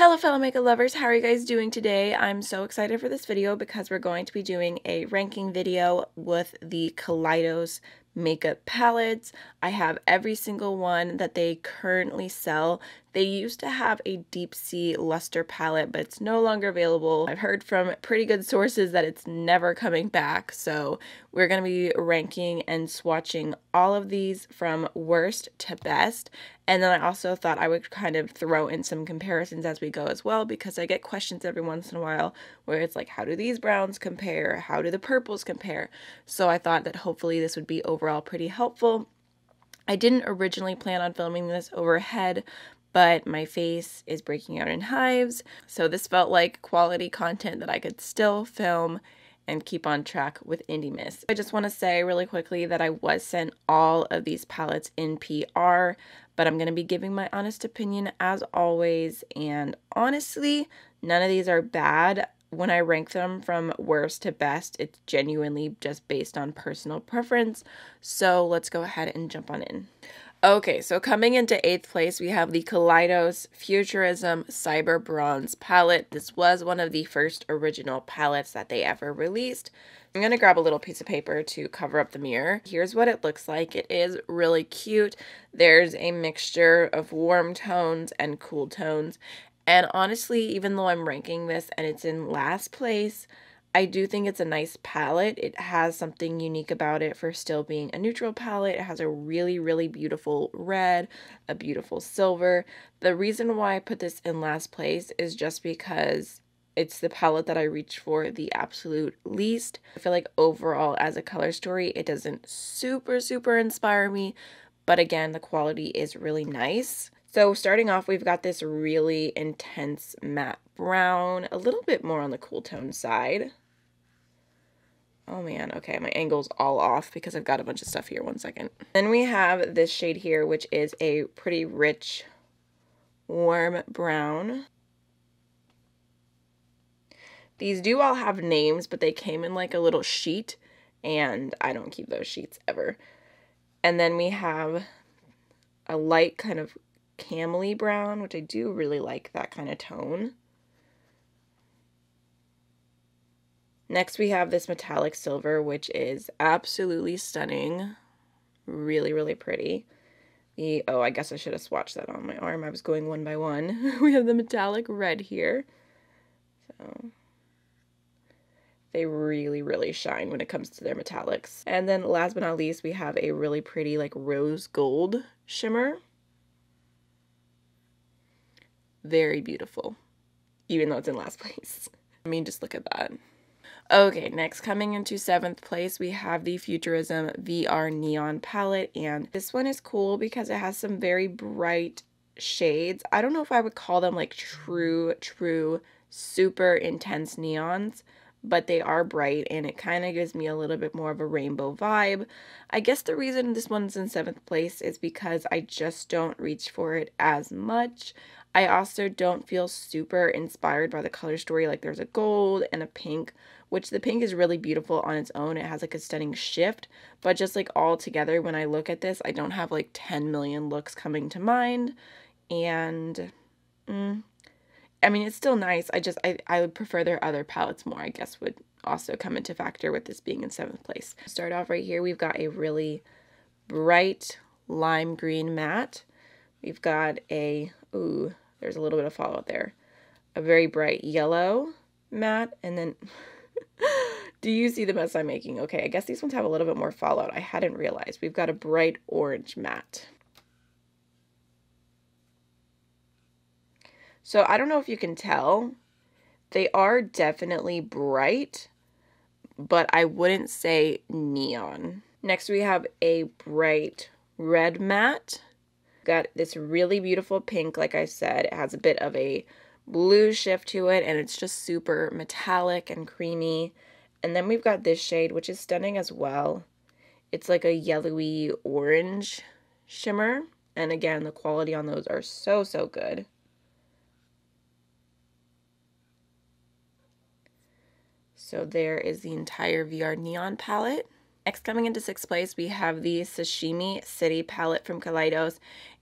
Hello fellow makeup lovers, how are you guys doing today? I'm so excited for this video because we're going to be doing a ranking video with the Kaleidos makeup palettes. I have every single one that they currently sell. They used to have a deep sea luster palette, but it's no longer available. I've heard from pretty good sources that it's never coming back, so we're going to be ranking and swatching all of these from worst to best. And then I also thought I would kind of throw in some comparisons as we go as well, because I get questions every once in a while where it's like, how do these browns compare? How do the purples compare? So I thought that hopefully this would be overall pretty helpful. I didn't originally plan on filming this overhead, but my face is breaking out in hives, so this felt like quality content that I could still film and keep on track with INDIEMAS. I just want to say really quickly that I was sent all of these palettes in PR, but I'm going to be giving my honest opinion as always, and honestly, none of these are bad. When I rank them from worst to best, it's genuinely just based on personal preference, so let's go ahead and jump on in. Okay, so coming into 8th place, we have the Kaleidos Futurism Cyber Bronze palette. This was one of the first original palettes that they ever released. I'm going to grab a little piece of paper to cover up the mirror. Here's what it looks like. It is really cute. There's a mixture of warm tones and cool tones. And honestly, even though I'm ranking this and it's in last place, I do think it's a nice palette. It has something unique about it for still being a neutral palette. It has a really, really beautiful red, a beautiful silver. The reason why I put this in last place is just because it's the palette that I reach for the absolute least. I feel like overall as a color story, it doesn't super inspire me, but again, the quality is really nice. So starting off, we've got this really intense matte brown, a little bit more on the cool tone side. Oh man, okay, my angle's all off because I've got a bunch of stuff here, one second. Then we have this shade here, which is a pretty rich, warm brown. These do all have names, but they came in like a little sheet, and I don't keep those sheets ever. And then we have a light kind of camely brown, which I do really like that kind of tone. Next we have this metallic silver, which is absolutely stunning. Really pretty. Oh, I guess I should have swatched that on my arm. I was going one by one. We have the metallic red here. So they really shine when it comes to their metallics. And then last but not least, we have a really pretty like rose gold shimmer. Very beautiful, even though it's in last place. I mean, just look at that. Okay, next coming into 7th place, we have the Futurism VR Neon palette, and this one is cool because it has some very bright shades. I don't know if I would call them like true, super intense neons, but they are bright, and it kind of gives me a little bit more of a rainbow vibe. I guess the reason this one's in 7th place is because I just don't reach for it as much. I also don't feel super inspired by the color story. Like, there's a gold and a pink, which the pink is really beautiful on its own. It has like a stunning shift, but just like all together when I look at this, I don't have like 10 million looks coming to mind. And I mean, it's still nice. I would prefer their other palettes more, I guess, would also come into factor with this being in 7th place. Start off right here, we've got a really bright lime green matte. We've got a, ooh, there's a little bit of fallout there, a very bright yellow matte, and then, do you see the mess I'm making? Okay, I guess these ones have a little bit more fallout. I hadn't realized. We've got a bright orange matte. So I don't know if you can tell, they are definitely bright, but I wouldn't say neon. Next we have a bright red matte. Got this really beautiful pink, like I said. It has a bit of a blue shift to it, and it's just super metallic and creamy. And then we've got this shade, which is stunning as well. It's like a yellowy orange shimmer. And again, the quality on those are so good. So there is the entire VR Neon palette. Next, coming into 6th place, we have the Sashimi City palette from Kaleidos,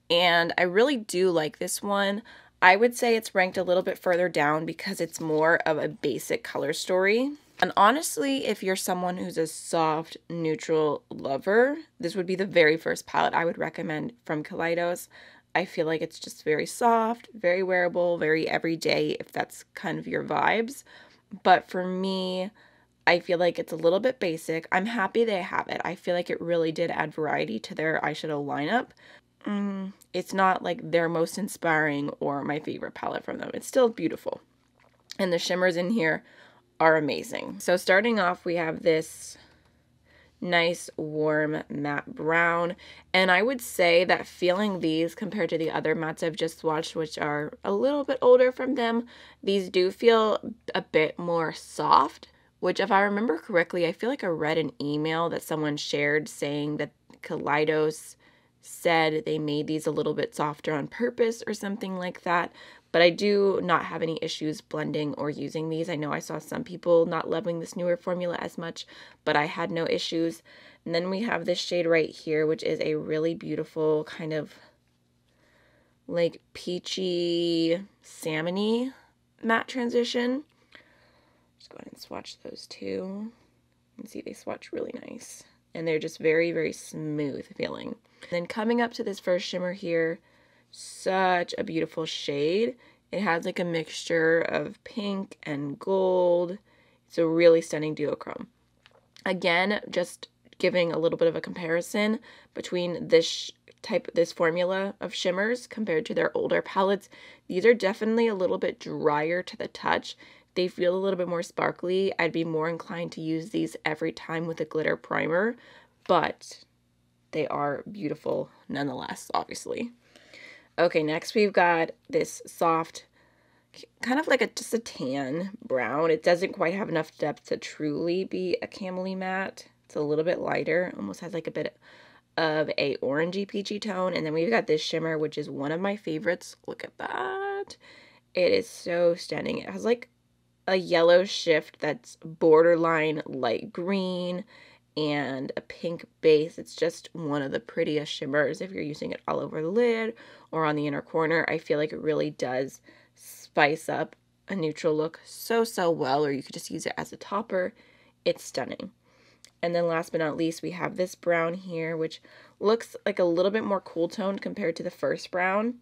and I really do like this one. I would say it's ranked a little bit further down because it's more of a basic color story. And honestly, if you're someone who's a soft, neutral lover, this would be the very first palette I would recommend from Kaleidos. I feel like it's just very soft, very wearable, very everyday, if that's kind of your vibes. But for me, I feel like it's a little bit basic. I'm happy they have it. I feel like it really did add variety to their eyeshadow lineup. It's not like their most inspiring or my favorite palette from them. It's still beautiful. And the shimmers in here are amazing. So starting off, we have this nice warm matte brown, and I would say that feeling these compared to the other mattes I've just swatched, which are a little bit older from them, these do feel a bit more soft, which if I remember correctly, I feel like I read an email that someone shared saying that Kaleidos said they made these a little bit softer on purpose or something like that. But I do not have any issues blending or using these. I know I saw some people not loving this newer formula as much, but I had no issues. And then we have this shade right here, which is a really beautiful kind of like peachy salmon-y matte transition. Just go ahead and swatch those two. You can see they swatch really nice. And they're just very, very smooth feeling. And then coming up to this first shimmer here, such a beautiful shade. It has like a mixture of pink and gold. It's a really stunning duochrome. Again, just giving a little bit of a comparison between this formula of shimmers compared to their older palettes. These are definitely a little bit drier to the touch. They feel a little bit more sparkly. I'd be more inclined to use these every time with a glitter primer, but they are beautiful nonetheless, obviously. Okay, next we've got this soft, kind of like just a tan brown. It doesn't quite have enough depth to truly be a camely matte. It's a little bit lighter, almost has like a bit of a orangey peachy tone. And then we've got this shimmer, which is one of my favorites. Look at that. It is so stunning. It has like a yellow shift that's borderline light green and a pink base. It's just one of the prettiest shimmers if you're using it all over the lid or on the inner corner. I feel like it really does spice up a neutral look so well, or you could just use it as a topper. It's stunning. And then last but not least, we have this brown here, which looks like a little bit more cool toned compared to the first brown.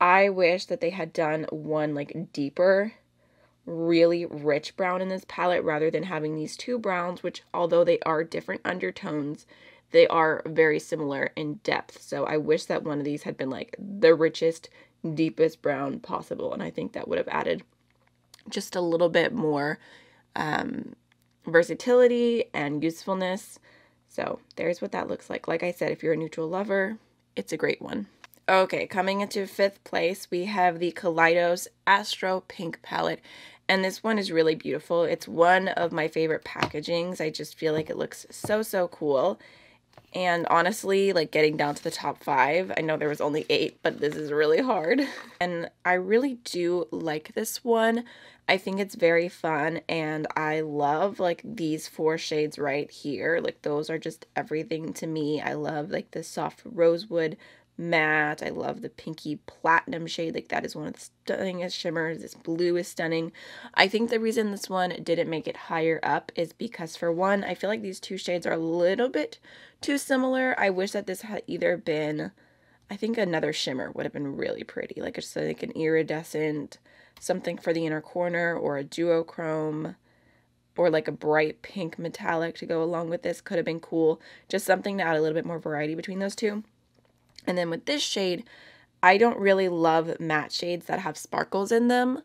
I wish that they had done one like deeper, really rich brown in this palette rather than having these two browns, which although they are different undertones, they are very similar in depth. So I wish that one of these had been like the richest, deepest brown possible, and I think that would have added just a little bit more versatility and usefulness. So there's what that looks like. Like I said, if you're a neutral lover, it's a great one. Okay, coming into fifth place, we have the Kaleidos Astro Pink palette. And this one is really beautiful. It's one of my favorite packagings. I just feel like it looks so cool. And honestly, like getting down to the top five, I know there was only 8, but this is really hard. And I really do like this one. I think it's very fun, and I love like these 4 shades right here. Like those are just everything to me. I love like the soft rosewood matte. I love the pinky platinum shade. Like that is one of the stunningest shimmers. This blue is stunning. I think the reason this one didn't make it higher up is because, for one, I feel like these 2 shades are a little bit too similar. I wish that this had either been, I think another shimmer would have been really pretty. Like it's like an iridescent, something for the inner corner, or a duochrome, or like a bright pink metallic to go along with this could have been cool. Just something to add a little bit more variety between those two. And then with this shade, I don't really love matte shades that have sparkles in them,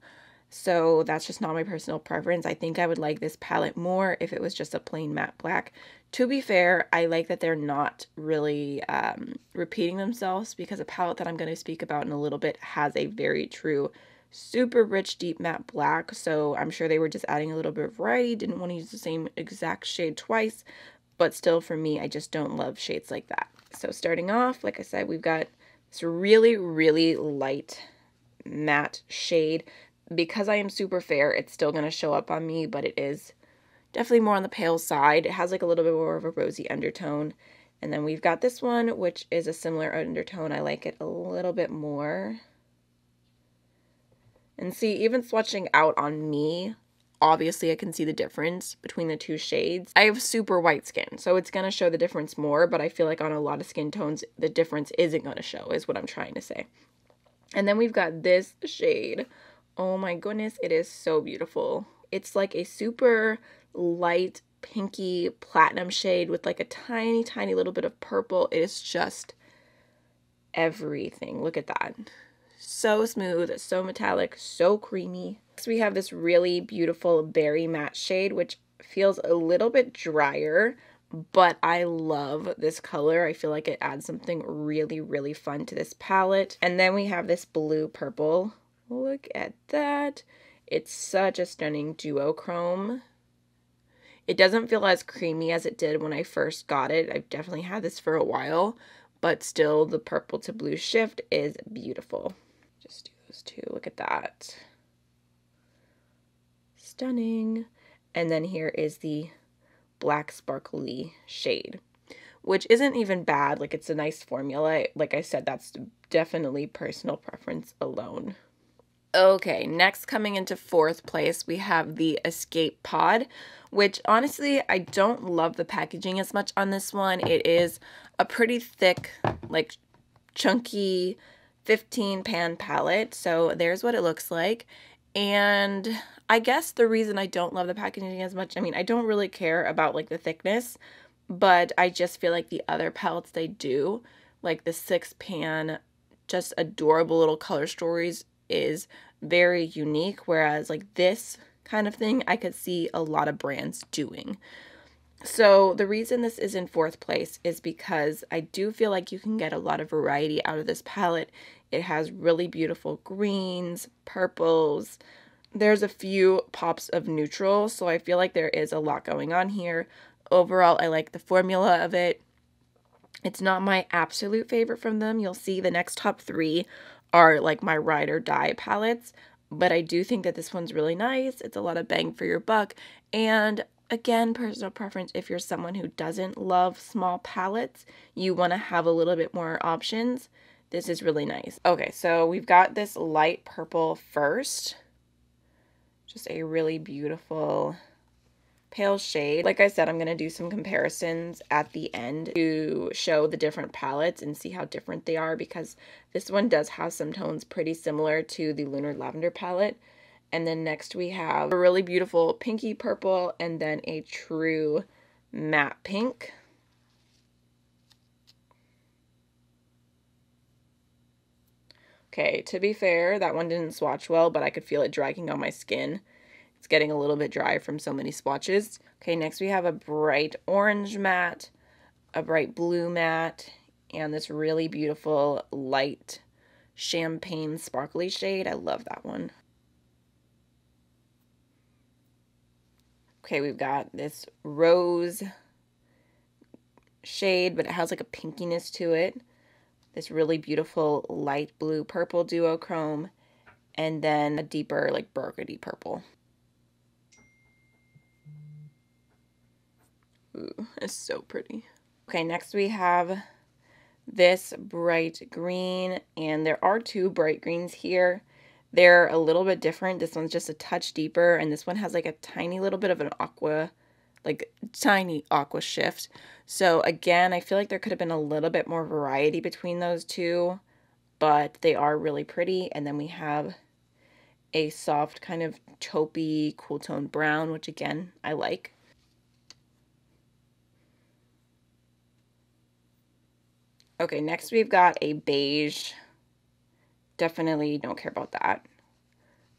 so that's just not my personal preference. I think I would like this palette more if it was just a plain matte black. To be fair, I like that they're not really repeating themselves, because a palette that I'm going to speak about in a little bit has a very true super rich deep matte black, so I'm sure they were just adding a little bit of variety, didn't want to use the same exact shade twice. But still, for me, I just don't love shades like that. So starting off, like I said, we've got this really light matte shade. Because I am super fair, it's still going to show up on me, but it is definitely more on the pale side. It has like a little bit more of a rosy undertone. And then we've got this one, which is a similar undertone. I like it a little bit more. And see, even swatching out on me, obviously I can see the difference between the two shades. I have super white skin, so it's going to show the difference more, but I feel like on a lot of skin tones, the difference isn't going to show, is what I'm trying to say. And then we've got this shade. Oh my goodness, it is so beautiful. It's like a super light pinky platinum shade with like a tiny, tiny little bit of purple. It is just everything. Look at that. So smooth, so metallic, so creamy. Next we have this really beautiful berry matte shade, which feels a little bit drier, but I love this color. I feel like it adds something really, really fun to this palette. And then we have this blue purple. Look at that. It's such a stunning duochrome. It doesn't feel as creamy as it did when I first got it. I've definitely had this for a while, but still the purple to blue shift is beautiful. Just do those two. Look at that. Stunning. And then here is the black sparkly shade, which isn't even bad. Like, it's a nice formula. Like I said, that's definitely personal preference alone. Okay, next, coming into fourth place, we have the Escape Pod, which honestly, I don't love the packaging as much on this one. It is a pretty thick, like chunky 15-pan palette. So there's what it looks like. And I guess the reason I don't love the packaging as much, I mean, I don't really care about like the thickness, but I just feel like the other palettes they do, like the 6-pan, just adorable little color stories, is very unique, whereas like this kind of thing I could see a lot of brands doing. So the reason this is in fourth place is because I do feel like you can get a lot of variety out of this palette. It has really beautiful greens, purples. There's a few pops of neutral, so I feel like there is a lot going on here. Overall, I like the formula of it. It's not my absolute favorite from them. You'll see the next top three are like my ride or die palettes, but I do think that this one's really nice. It's a lot of bang for your buck, and again, personal preference. If you're someone who doesn't love small palettes, you want to have a little bit more options, this is really nice. Okay, so we've got this light purple first, just a really beautiful pale shade. Like I said, I'm going to do some comparisons at the end to show the different palettes and see how different they are, because this one does have some tones pretty similar to the Lunar Lavender palette. And then next we have a really beautiful pinky purple and then a true matte pink. Okay, to be fair, that one didn't swatch well, but I could feel it dragging on my skin. It's getting a little bit dry from so many swatches. Okay, next we have a bright orange matte, a bright blue matte, and this really beautiful light champagne sparkly shade. I love that one. Okay, we've got this rose shade, but it has like a pinkiness to it. This really beautiful light blue purple duochrome, and then a deeper like burgundy purple. Ooh, it's so pretty. Okay, next we have this bright green, and there are two bright greens here. They're a little bit different. This one's just a touch deeper, and this one has like a tiny little bit of an aqua, like tiny aqua shift. So again, I feel like there could have been a little bit more variety between those two, but they are really pretty. And then we have a soft kind of taupey cool tone brown, which again, I like. Okay, next we've got a beige, definitely don't care about that,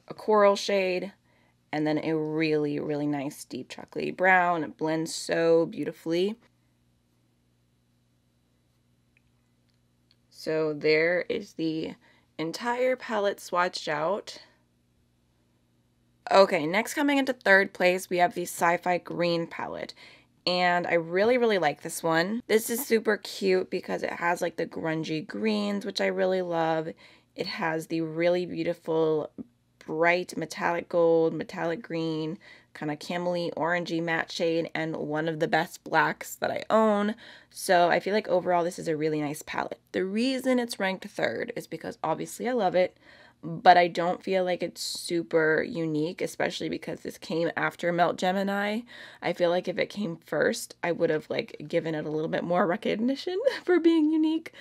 a coral shade, and then a really, really nice deep chocolatey brown. It blends so beautifully. So there is the entire palette swatched out. Okay, next, coming into third place, we have the Sci-Fi Green palette. And I really, really like this one. This is super cute because it has like the grungy greens, which I really love. It has the really beautiful bright metallic gold, metallic green, kind of camely orangey matte shade, and one of the best blacks that I own. So I feel like overall this is a really nice palette. The reason it's ranked third is because obviously I love it, but I don't feel like it's super unique, especially because this came after Melt Gemini. I feel like if it came first, I would have like given it a little bit more recognition for being unique.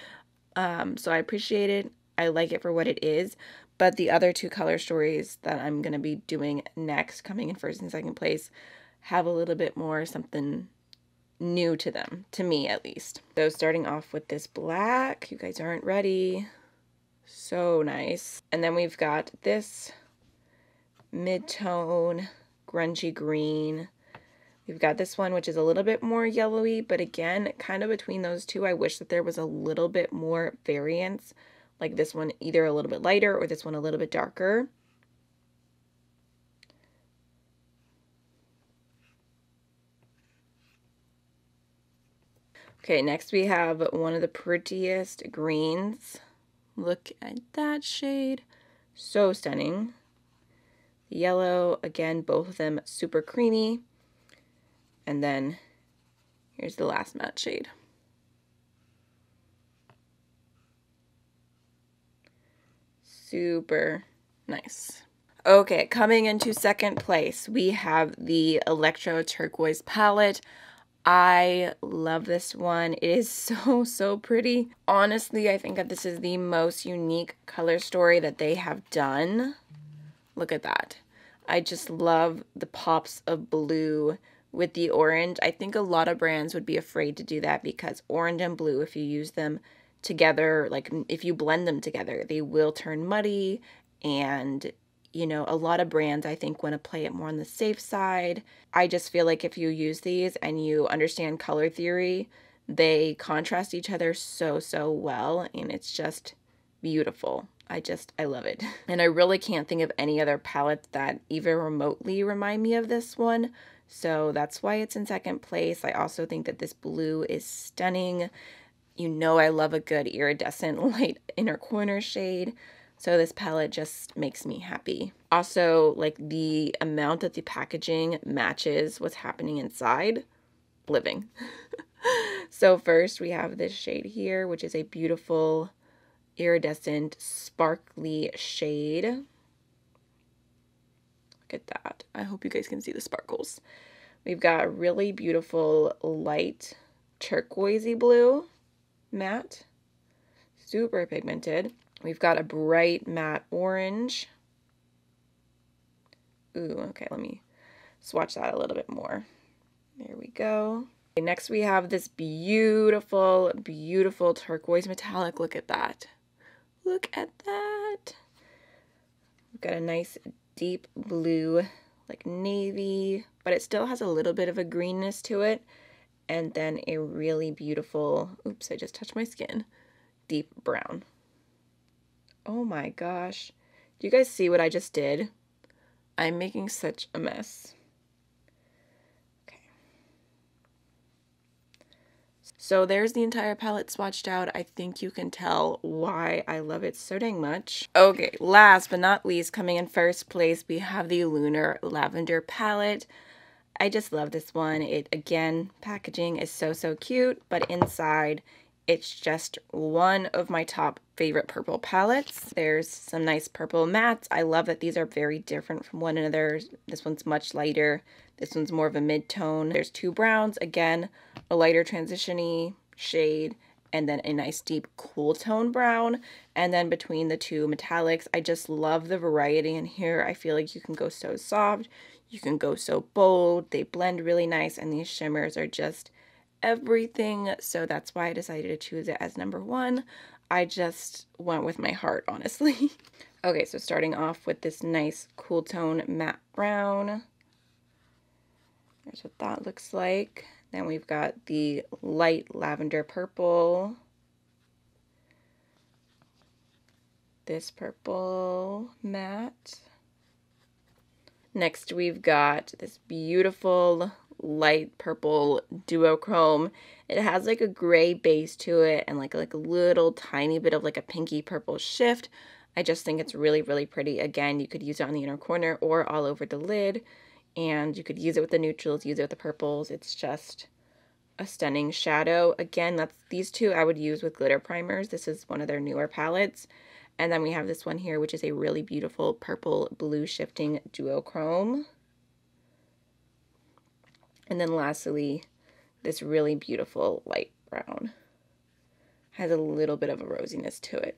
So I appreciate it. I like it for what it is, but the other two color stories that I'm going to be doing next, coming in first and second place, have a little bit more something new to them, to me at least. So starting off with this black, you guys aren't ready. So nice. And then we've got this mid-tone grungy green. We've got this one, which is a little bit more yellowy, but again, kind of between those two, I wish that there was a little bit more variance, like this one either a little bit lighter or this one a little bit darker. Okay, next we have one of the prettiest greens. Look at that shade. So stunning. The yellow, again, both of them super creamy. And then here's the last matte shade. Super nice. Okay, coming into second place, we have the Electro Turquoise palette. I love this one. It is so pretty. Honestly, I think that this is the most unique color story that they have done. Look at that. I just love the pops of blue with the orange. I think a lot of brands would be afraid to do that because orange and blue, if you use them together, like if you blend them together, they will turn muddy, and you know, a lot of brands, I think, want to play it more on the safe side. I just feel like if you use these and you understand color theory, they contrast each other so well, and it's just beautiful. I love it. And I really can't think of any other palette that even remotely remind me of this one, so that's why it's in second place. I also think that this blue is stunning. You know, I love a good iridescent light inner corner shade. So this palette just makes me happy. Also, like the amount that the packaging matches what's happening inside, living. So first we have this shade here, which is a beautiful iridescent sparkly shade. Look at that. I hope you guys can see the sparkles. We've got a really beautiful light turquoisey blue matte, super pigmented. We've got a bright matte orange. Ooh, okay, let me swatch that a little bit more. There we go. Okay, next we have this beautiful turquoise metallic. Look at that. Look at that. We've got a nice deep blue, like navy, but it still has a little bit of a greenness to it. And then a really beautiful, oops, I just touched my skin, deep brown. Oh my gosh. Do you guys see what I just did? I'm making such a mess. Okay. So there's the entire palette swatched out. I think you can tell why I love it so dang much. Okay, last but not least, coming in first place, we have the Lunar Lavender palette. I just love this one. It, again, packaging is so cute, but inside, it's just one of my top favorite purple palettes. There's some nice purple mattes. I love that these are very different from one another. This one's much lighter. This one's more of a mid-tone. There's two browns, again, a lighter transition-y shade, and then a nice deep cool tone brown. And then between the two metallics, I just love the variety in here. I feel like you can go so soft, you can go so bold. They blend really nice, and these shimmers are just everything. So that's why I decided to choose it as number one. I just went with my heart, honestly. Okay, so starting off with this nice cool tone matte brown. There's what that looks like. Then we've got the light lavender purple, this purple matte. Next we've got this beautiful light purple duochrome. It has like a gray base to it and like a little tiny bit of like a pinky purple shift. I just think it's really pretty. Again, you could use it on the inner corner or all over the lid, and you could use it with the neutrals, use it with the purples. It's just a stunning shadow. Again, these two I would use with glitter primers. This is one of their newer palettes. And then we have this one here, which is a really beautiful purple blue shifting duochrome. And then lastly, this really beautiful light brown. Has a little bit of a rosiness to it.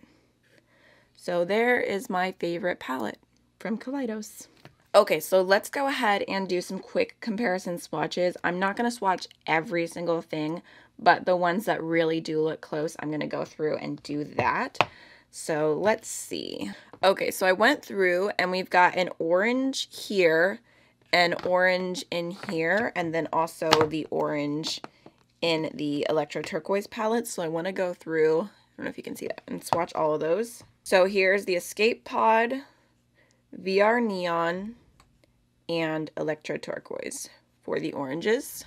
So there is my favorite palette from Kaleidos. Okay, so let's go ahead and do some quick comparison swatches. I'm not going to swatch every single thing, but the ones that really do look close, I'm going to go through and do that. So let's see. Okay, so I went through and we've got an orange here, an orange in here, and then also the orange in the Electro Turquoise palette. So I want to go through, I don't know if you can see that, and swatch all of those. So here's the Escape Pod, VR Neon, and Electro Turquoise for the oranges.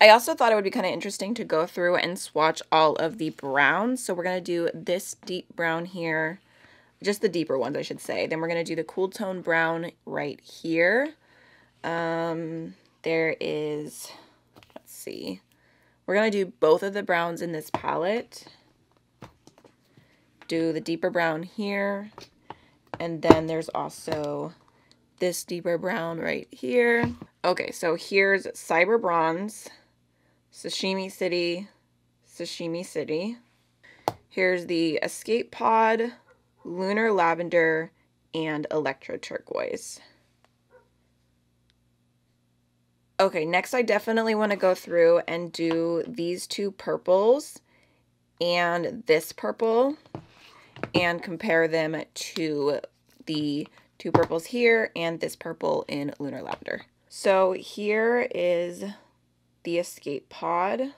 I also thought it would be kind of interesting to go through and swatch all of the browns. So we're going to do this deep brown here, just the deeper ones I should say. Then we're going to do the cool tone brown right here. There is, let's see, we're going to do both of the browns in this palette. Do the deeper brown here. And then there's also this deeper brown right here. Okay, so here's Cyber Bronze, Sashimi City, Sashimi City. Here's the Escape Pod, Lunar Lavender, and Electro Turquoise. Okay, next I definitely want to go through and do these two purples and this purple and compare them to the two purples here and this purple in Lunar Lavender. So here is the Escape Pod,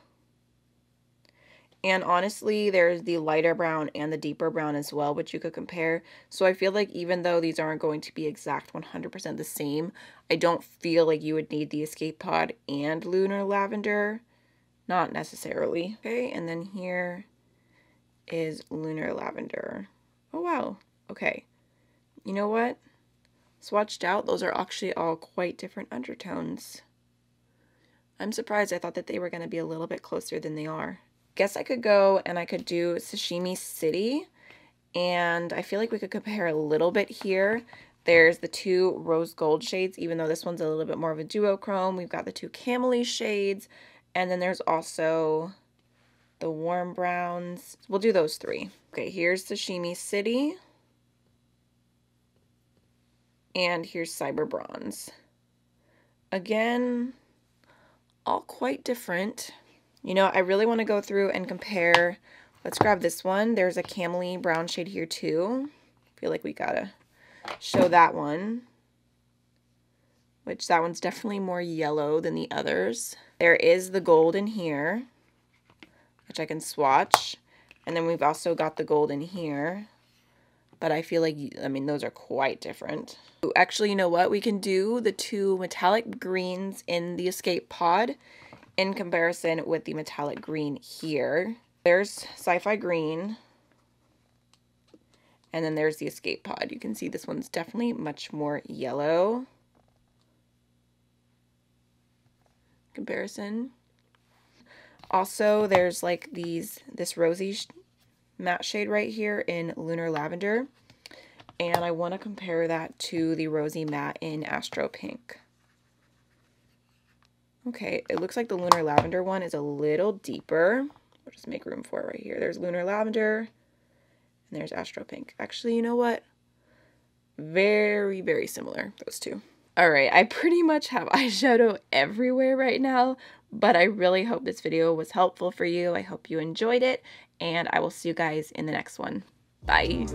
and honestly there's the lighter brown and the deeper brown as well, which you could compare. So I feel like even though these aren't going to be exact 100% the same, I don't feel like you would need the Escape Pod and Lunar Lavender, not necessarily. Okay, and then here is Lunar Lavender. Oh wow, okay, you know what? Swatched out, those are actually all quite different undertones. I'm surprised. I thought that they were going to be a little bit closer than they are. Guess I could go and I could do Sashimi City, and I feel like we could compare a little bit here. There's the two rose gold shades, even though this one's a little bit more of a duochrome. We've got the two camely shades, and then there's also the warm browns. We'll do those three. Okay, here's Sashimi City. And here's Cyber Bronze. Again, all quite different. You know, I really want to go through and compare. Let's grab this one. There's a camely brown shade here too. I feel like we gotta show that one. Which that one's definitely more yellow than the others. There is the gold in here, which I can swatch. And then we've also got the gold in here. But I feel like, I mean, those are quite different. Actually, you know what? We can do the two metallic greens in the Escape Pod in comparison with the metallic green here. There's Sci-Fi Green. And then there's the Escape Pod. You can see this one's definitely much more yellow. Comparison. Also, there's like these, this rosy matte shade right here in Lunar Lavender, and I want to compare that to the rosy matte in Astro Pink. Okay, it looks like the Lunar Lavender one is a little deeper. We'll just make room for it right here. There's Lunar Lavender and there's Astro Pink. Actually, you know what? Very, very similar, those two. All right, I pretty much have eyeshadow everywhere right now, but I really hope this video was helpful for you. I hope you enjoyed it, and I will see you guys in the next one. Bye!